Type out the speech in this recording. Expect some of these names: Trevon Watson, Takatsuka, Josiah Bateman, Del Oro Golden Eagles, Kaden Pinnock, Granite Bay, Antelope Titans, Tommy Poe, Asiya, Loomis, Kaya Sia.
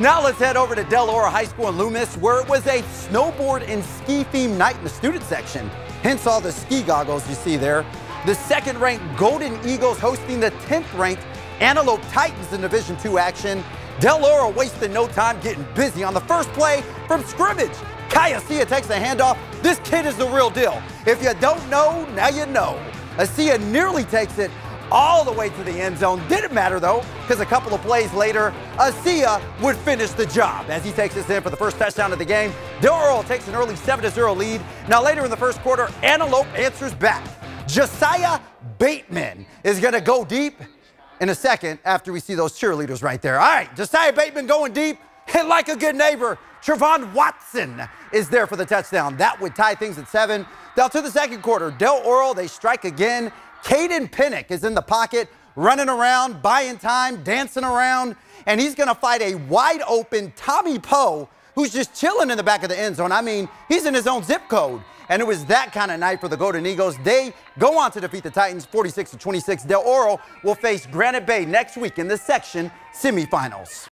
Now let's head over to Del Oro High School in Loomis, where it was a snowboard and ski themed night in the student section, hence all the ski goggles you see there. The second-ranked Golden Eagles hosting the 10th-ranked Antelope Titans in Division II action. Del Oro wasting no time getting busy on the first play from scrimmage. Kaya Sia takes the handoff. This kid is the real deal. If you don't know, now you know. Asiya nearly takes it all the way to the end zone. Didn't matter though, because a couple of plays later, Asiya would finish the job as he takes this in for the first touchdown of the game. Del Oro takes an early 7-0 lead. Now later in the first quarter, Antelope answers back. Josiah Bateman is going to go deep in a second after we see those cheerleaders right there. All right, Josiah Bateman going deep, and like a good neighbor, Trevon Watson is there for the touchdown. That would tie things at 7. Now to the second quarter, Del Oro, they strike again. Kaden Pinnock is in the pocket, running around, buying time, dancing around, and he's going to fight a wide open Tommy Poe, who's just chilling in the back of the end zone. I mean, he's in his own zip code. And it was that kind of night for the Golden Eagles. They go on to defeat the Titans 46-26. Del Oro will face Granite Bay next week in the section semifinals.